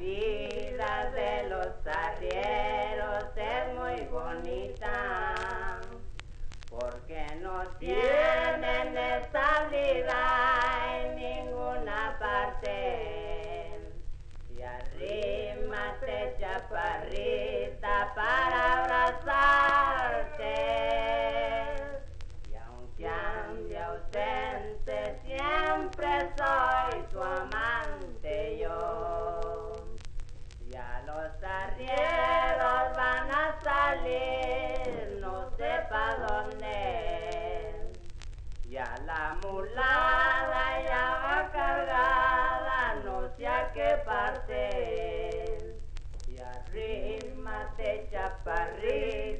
vida de los arrieros es muy bonita, porque no tienen estabilidad en ninguna parte. Y arrímate, chaparrita, para abrazarte. Y aunque ande ausente, siempre soy tu amante yo. Ya los arrieros van a salir, no sé pa' dónde. Ya la mulada ya va cargada, no sé a qué parte. Y arrímate, chaparrita.